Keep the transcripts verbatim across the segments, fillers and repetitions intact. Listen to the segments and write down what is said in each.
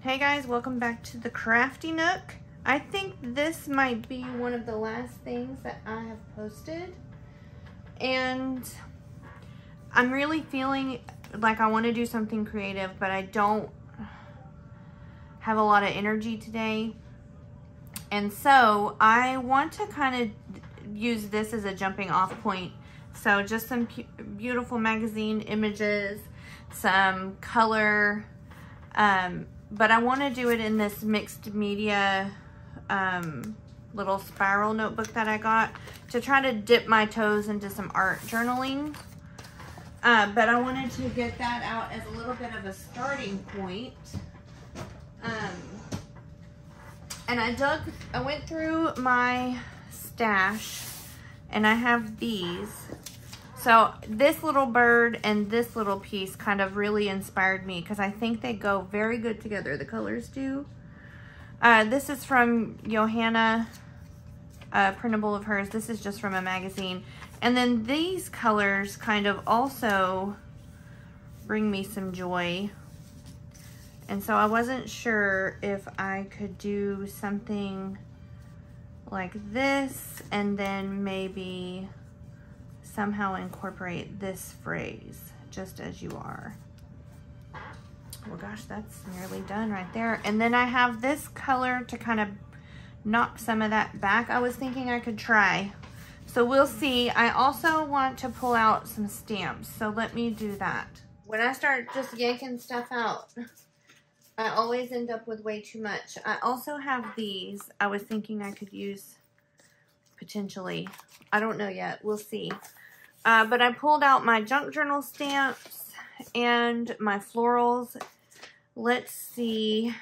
Hey guys, welcome back to the Crafty Nook. I think this might be one of the last things that I have posted, and I'm really feeling like I want to do something creative, but I don't have a lot of energy today. And so I want to kind of use this as a jumping off point. So just some beautiful magazine images, some color, um, but I want to do it in this mixed media um, little spiral notebook that I got to try to dip my toes into some art journaling. Uh, but I wanted to get that out as a little bit of a starting point. Um, and I dug, I went through my stash and I have these. So this little bird and this little piece kind of really inspired me because I think they go very good together. The colors do. Uh, this is from Johanna, a printable of hers. This is just from a magazine. And then these colors kind of also bring me some joy. And so I wasn't sure if I could do something like this and then maybe somehow incorporate this phrase, just as you are. Well, gosh, that's nearly done right there. And then I have this color to kind of knock some of that back. I was thinking I could try. So we'll see. I also want to pull out some stamps. So let me do that. When I start just yanking stuff out, I always end up with way too much. I also have these. I was thinking I could use potentially. I don't know yet. We'll see. Uh, but I pulled out my junk journal stamps and my florals. Let's see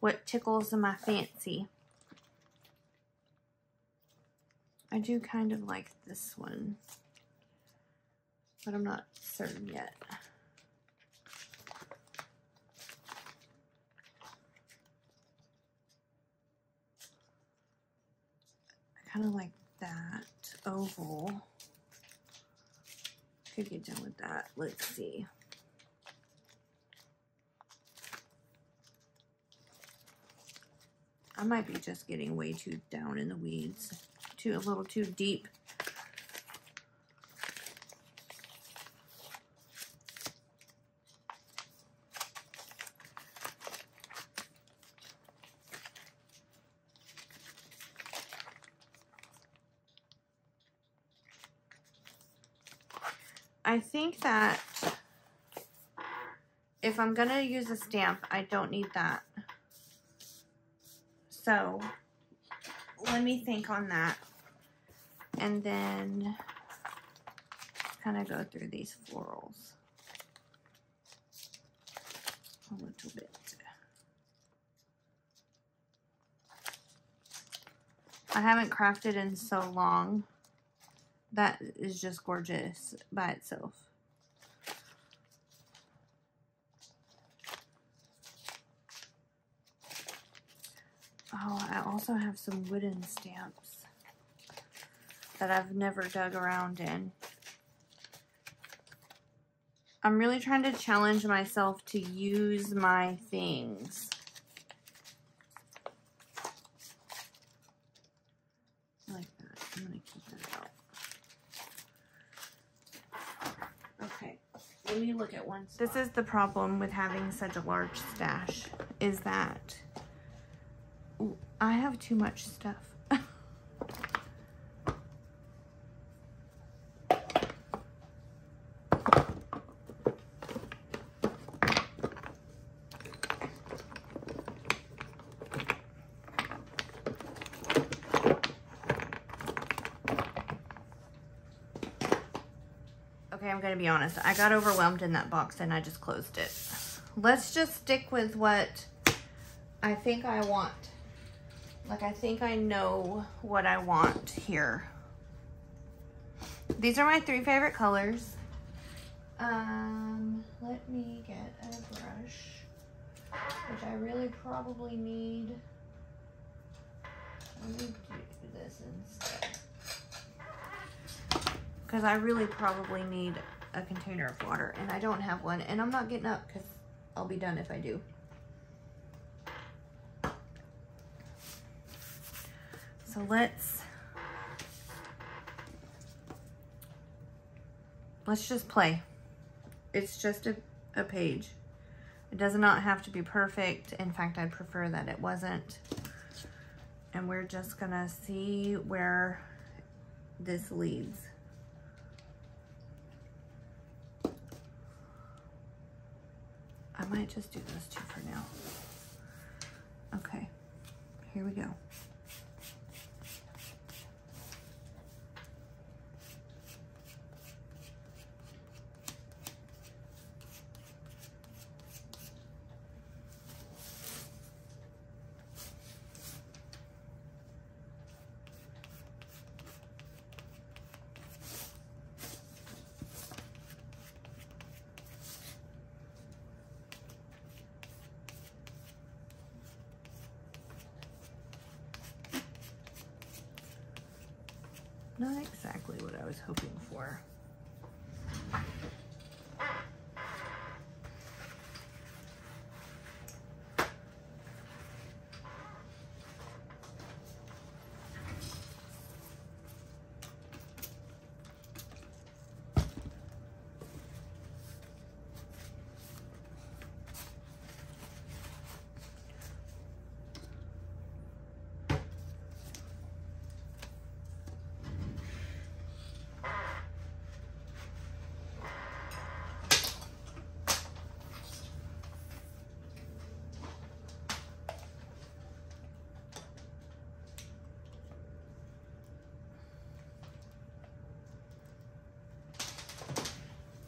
what tickles my fancy. I do kind of like this one, but I'm not certain yet. I kind of like that oval. Could get done with that. Let's see. I might be just getting way too down in the weeds, too a little too deep. I think that if I'm going to use a stamp, I don't need that. So let me think on that and then kind of go through these florals a little bit. I haven't crafted in so long. That is just gorgeous by itself. Oh, I also have some wooden stamps that I've never dug around in. I'm really trying to challenge myself to use my things. I like that. I'm going to keep that out. Let me look at one spot. This is the problem with having such a large stash, is that ooh, I have too much stuff. Okay, I'm going to be honest. I got overwhelmed in that box and I just closed it. Let's just stick with what I think I want. Like, I think I know what I want here. These are my three favorite colors. Um, let me get a brush, which I really probably need. Let me do this instead, because I really probably need a container of water and I don't have one, and I'm not getting up because I'll be done if I do. So let's, let's just play. It's just a, a page. It does not have to be perfect. In fact, I'd prefer that it wasn't. And we're just gonna see where this leads. I might just do those two for now. Okay, here we go. Not exactly what I was hoping for.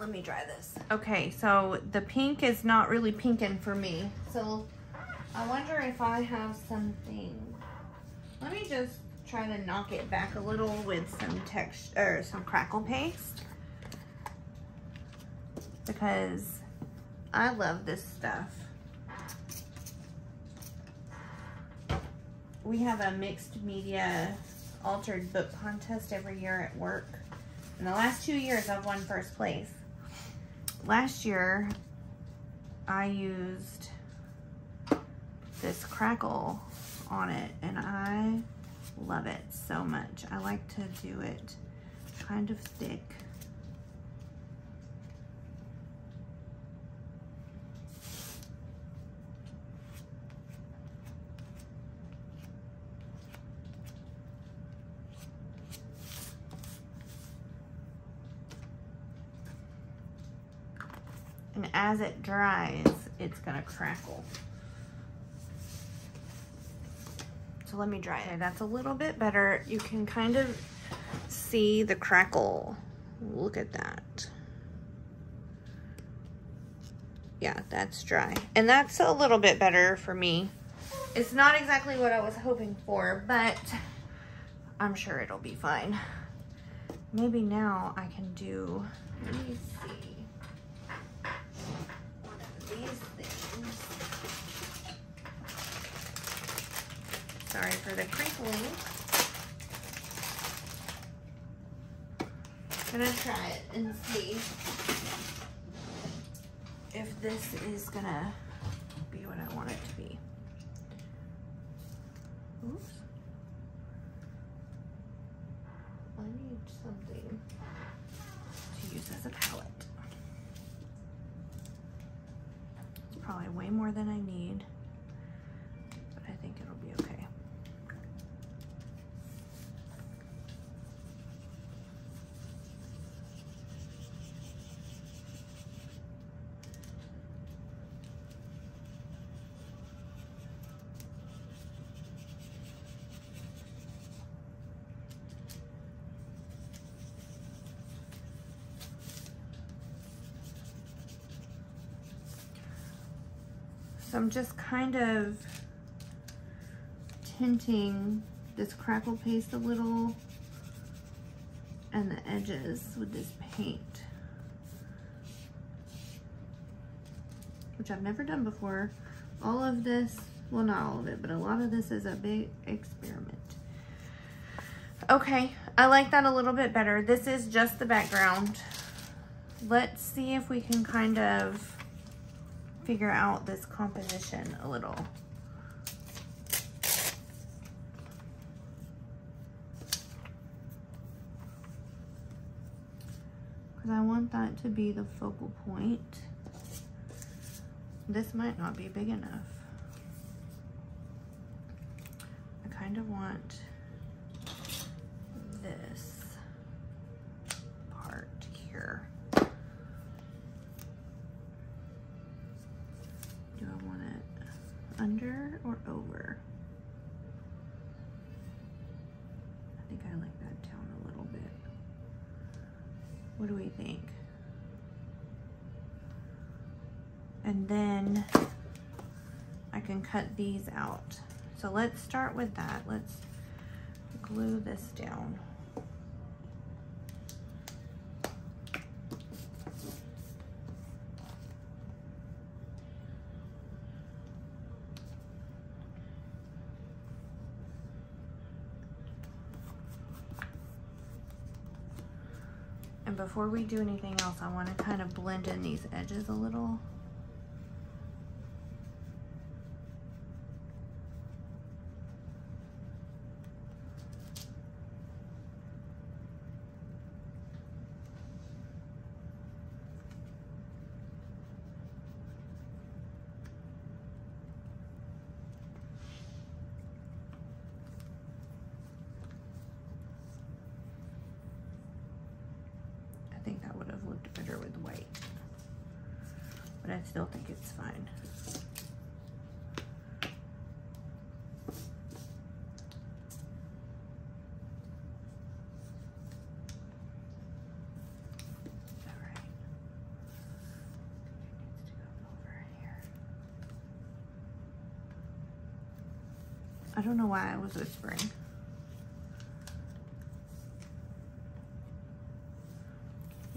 Let me dry this. Okay, so the pink is not really pinking for me. So I wonder if I have something. Let me just try to knock it back a little with some texture, or some crackle paste, because I love this stuff. We have a mixed media altered book contest every year at work. In the last two years, I've won first place. Last year, I used this crackle on it, and I love it so much. I like to do it kind of thick. And as it dries, it's gonna crackle. So let me dry it. Okay, that's a little bit better. You can kind of see the crackle. Look at that. Yeah, that's dry. And that's a little bit better for me. It's not exactly what I was hoping for, but I'm sure it'll be fine. Maybe now I can do, let me see. Sorry for the crinkling. I'm gonna try it and see if this is gonna be what I want it to be. Oops. I need something to use as a palette. It's probably way more than I need, but I think it'll be okay. So I'm just kind of tinting this crackle paste a little and the edges with this paint, which I've never done before. All of this, well, not all of it, but a lot of this is a big experiment. Okay, I like that a little bit better. This is just the background. Let's see if we can kind of figure out this composition a little. because I want that to be the focal point. This might not be big enough. I kind of want this part here. Do I want it under or over? I think I like that down a little bit. What do we think? And then I can cut these out. So let's start with that. Let's glue this down. And before we do anything else, I want to kind of blend in these edges a little. But I still think it's fine. All right. It needs to go over here. I don't know why I was whispering.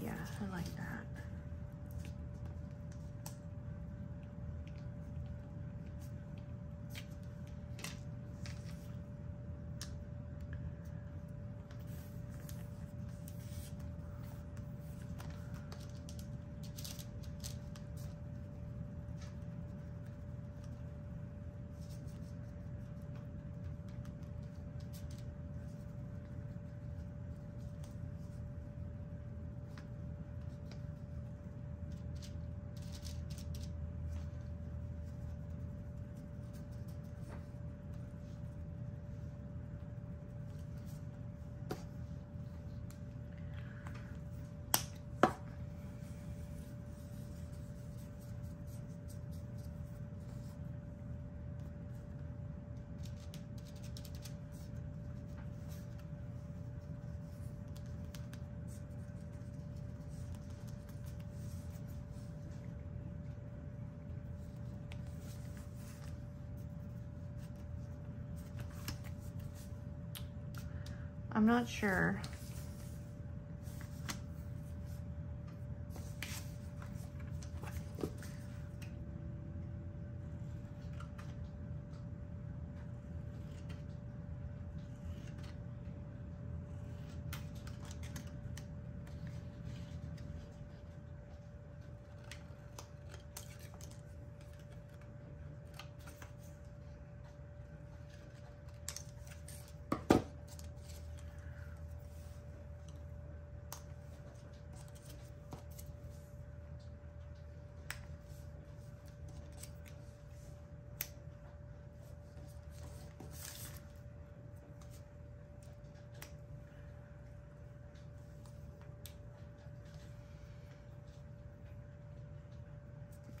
Yeah, I like that. I'm not sure.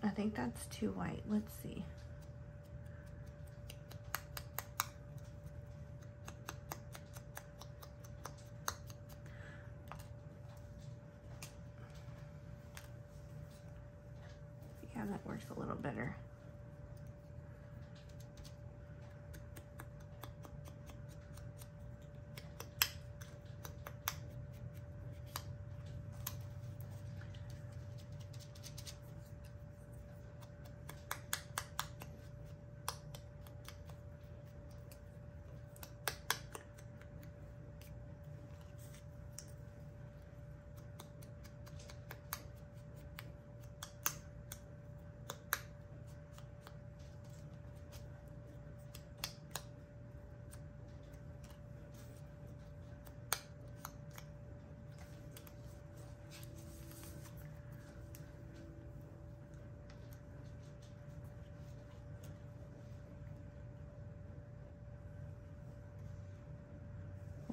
I think that's too white. Let's see. Yeah, that works a little better.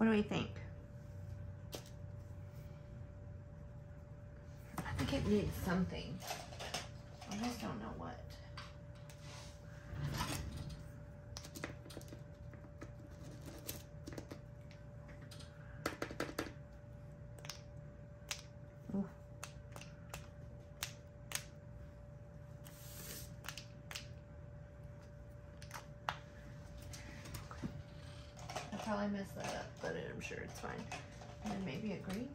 What do we think? I think it needs something. I just don't know what. I messed that up, but I'm sure it's fine. And then maybe a green.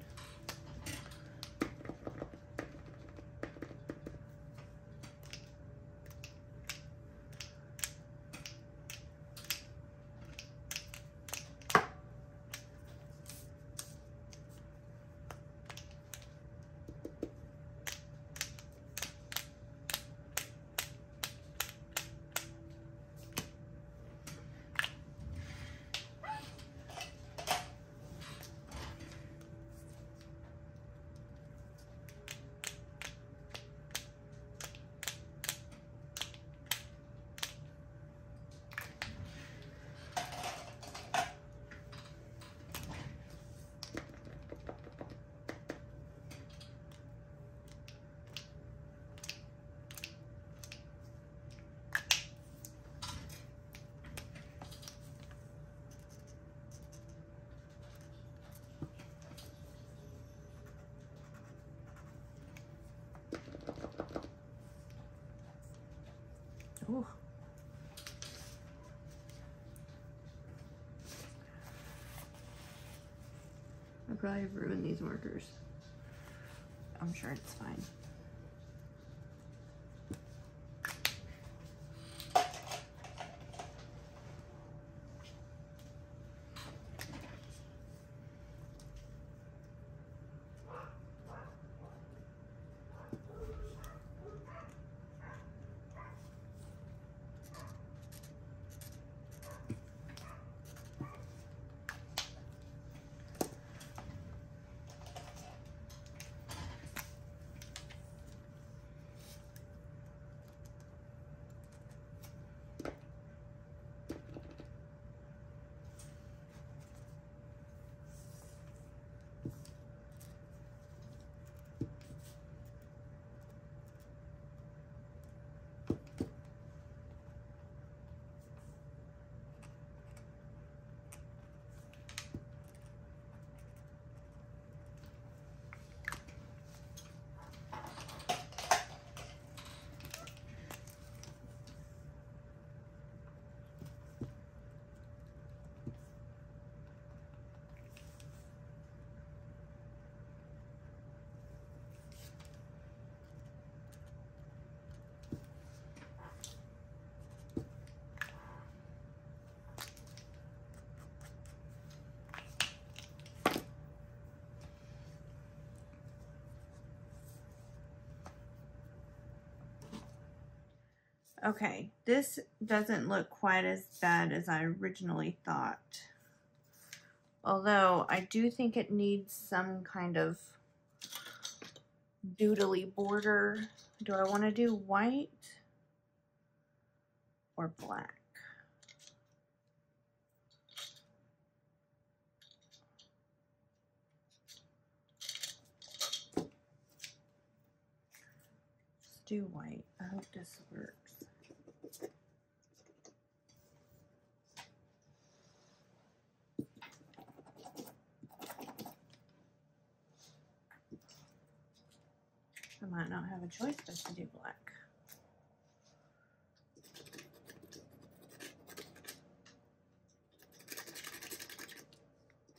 Ooh. I probably have ruined these markers. I'm sure it's fine. Okay, this doesn't look quite as bad as I originally thought. Although, I do think it needs some kind of doodly border. Do I want to do white or black? Let's do white. I hope this works. I might not have a choice but to do black.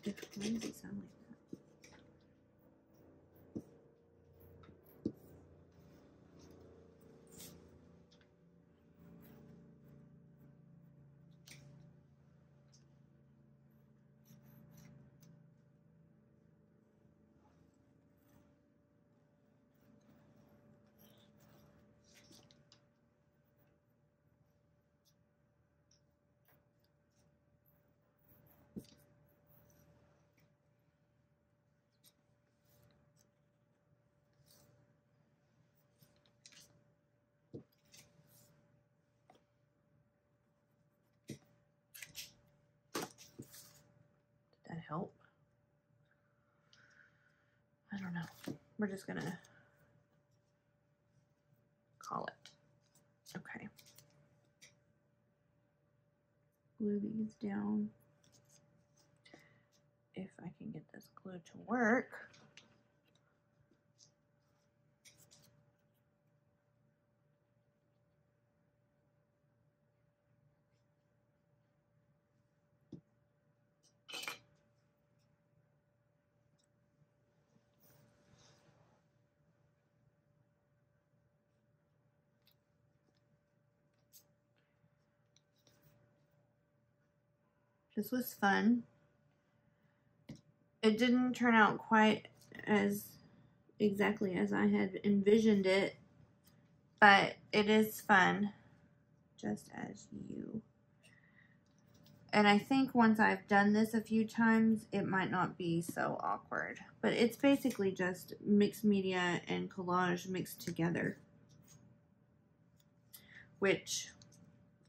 Why does it sound like that? We're just gonna call it. Okay. Glue these down. If I can get this glue to work. This was fun. It didn't turn out quite as exactly as I had envisioned it, but it is fun, just as you. And I think once I've done this a few times, it might not be so awkward. But it's basically just mixed media and collage mixed together, which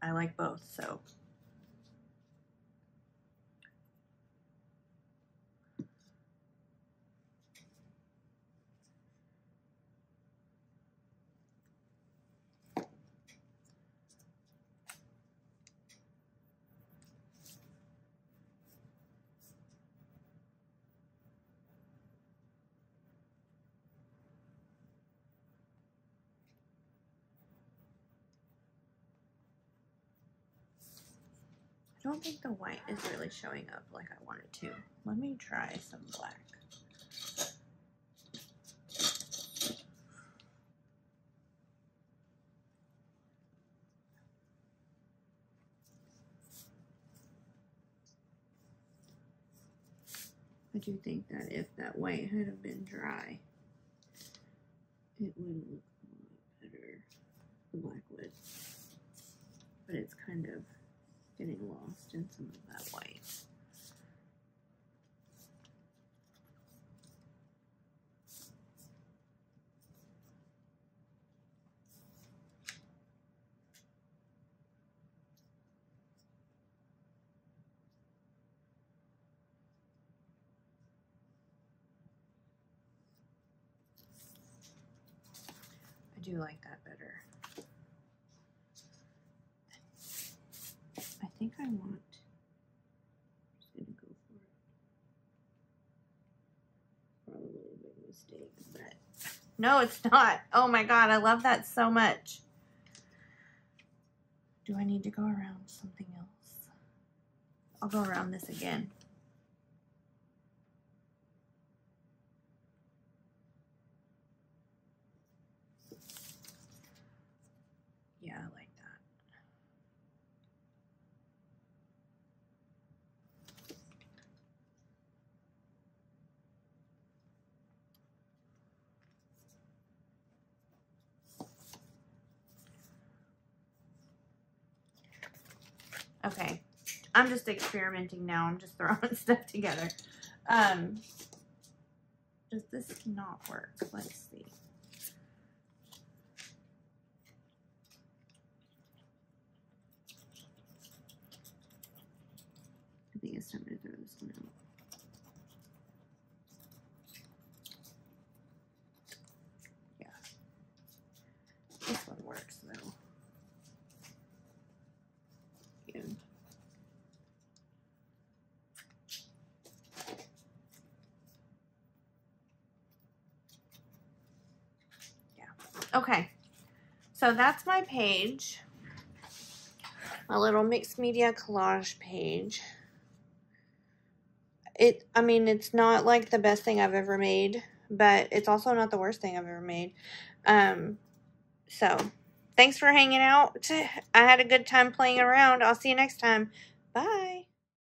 I like both, so. I don't think the white is really showing up like I want it to. Let me try some black. I do think that if that white had have been dry, it would look a lot better. The black would. But it's kind of getting lost in some of that white. I do like that better. I think I want, I'm just gonna go for it. Probably a big mistake, but no, it's not. Oh my God, I love that so much. Do I need to go around something else? I'll go around this again. Yeah, I like okay, I'm just experimenting now. I'm just throwing stuff together. Um, does this not work? Let's see. I think it's time to throw this one out. Yeah. This one works though. Okay, so that's my page, my little mixed media collage page. It, I mean, it's not like the best thing I've ever made, but it's also not the worst thing I've ever made. Um, so thanks for hanging out. I had a good time playing around. I'll see you next time. Bye.